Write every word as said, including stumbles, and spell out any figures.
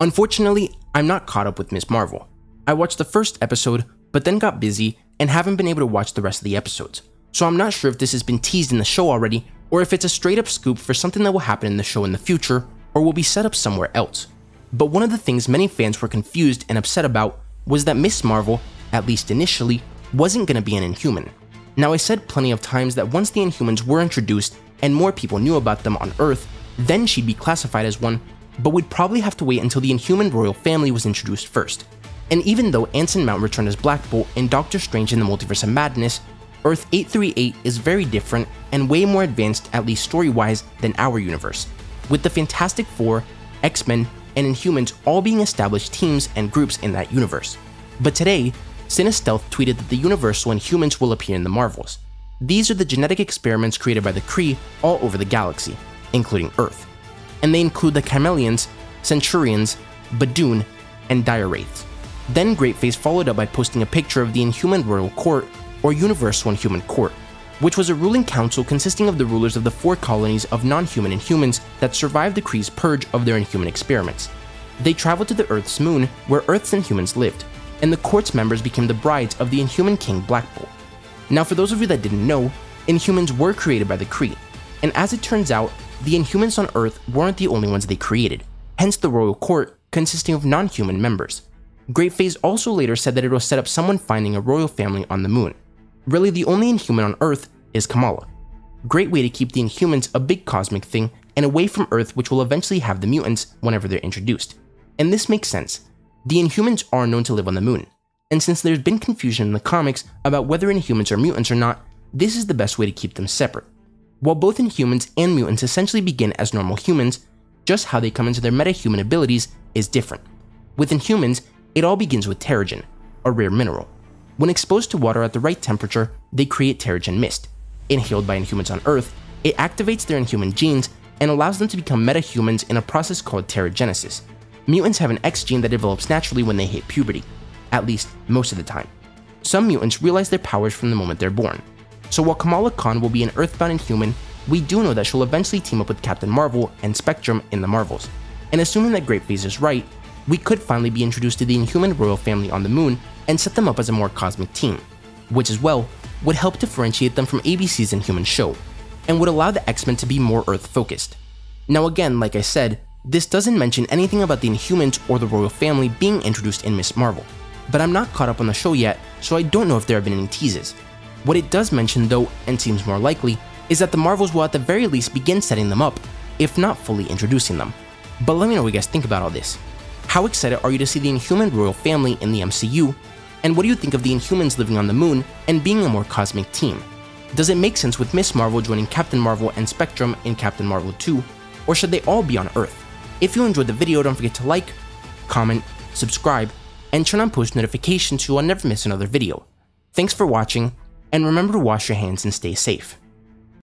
Unfortunately, I'm not caught up with Miz Marvel. I watched the first episode, but then got busy and haven't been able to watch the rest of the episodes, so I'm not sure if this has been teased in the show already, or if it's a straight up scoop for something that will happen in the show in the future, or will be set up somewhere else. But one of the things many fans were confused and upset about was that Miz Marvel, at least initially, wasn't going to be an Inhuman. Now, I said plenty of times that once the Inhumans were introduced and more people knew about them on Earth, then she'd be classified as one, but we'd probably have to wait until the Inhuman royal family was introduced first. And even though Anson Mount returned as Black Bolt in Doctor Strange in the Multiverse of Madness, Earth eight thirty-eight is very different and way more advanced, at least story-wise, than our universe, with the Fantastic Four, X-Men, and Inhumans all being established teams and groups in that universe. But today, Sinistealth tweeted that the Universal Inhumans will appear in the Marvels. These are the genetic experiments created by the Kree all over the galaxy, including Earth. And they include the Chameleons, Centurions, Badoon, and Dire Wraiths. Then Greatface followed up by posting a picture of the Inhuman Royal Court, or Universal Inhuman Court, which was a ruling council consisting of the rulers of the four colonies of non-human Inhumans that survived the Kree's purge of their Inhuman experiments. They traveled to the Earth's moon, where Earth's Inhumans lived, and the court's members became the brides of the Inhuman King Black Bolt. Now, for those of you that didn't know, Inhumans were created by the Kree, and as it turns out, the Inhumans on Earth weren't the only ones they created, hence the royal court consisting of non-human members. Greatface also later said that it will set up someone finding a royal family on the moon. Really, the only Inhuman on Earth is Kamala. Great way to keep the Inhumans a big cosmic thing and away from Earth, which will eventually have the mutants whenever they're introduced. And this makes sense. The Inhumans are known to live on the moon, and since there's been confusion in the comics about whether Inhumans are mutants or not, this is the best way to keep them separate. While both Inhumans and mutants essentially begin as normal humans, just how they come into their metahuman abilities is different. With Inhumans, it all begins with terrigen, a rare mineral. When exposed to water at the right temperature, they create terrigen mist. Inhaled by Inhumans on Earth, it activates their Inhuman genes and allows them to become metahumans in a process called terrigenesis. Mutants have an X gene that develops naturally when they hit puberty, at least most of the time. Some mutants realize their powers from the moment they're born. So while Kamala Khan will be an Earthbound Inhuman, we do know that she'll eventually team up with Captain Marvel and Spectrum in the Marvels. And assuming that Greatface is right, we could finally be introduced to the Inhuman royal family on the moon and set them up as a more cosmic team, which as well would help differentiate them from A B C's Inhuman show, and would allow the X-Men to be more Earth-focused. Now again, like I said, this doesn't mention anything about the Inhumans or the royal family being introduced in Miz Marvel, but I'm not caught up on the show yet, so I don't know if there have been any teases. What it does mention though, and seems more likely, is that the Marvels will at the very least begin setting them up, if not fully introducing them. But let me know what you guys think about all this. How excited are you to see the Inhuman royal family in the M C U, and what do you think of the Inhumans living on the moon and being a more cosmic team? Does it make sense with Miz Marvel joining Captain Marvel and Spectrum in Captain Marvel two, or should they all be on Earth? If you enjoyed the video, don't forget to like, comment, subscribe, and turn on post notifications so you'll never miss another video. Thanks for watching, and remember to wash your hands and stay safe.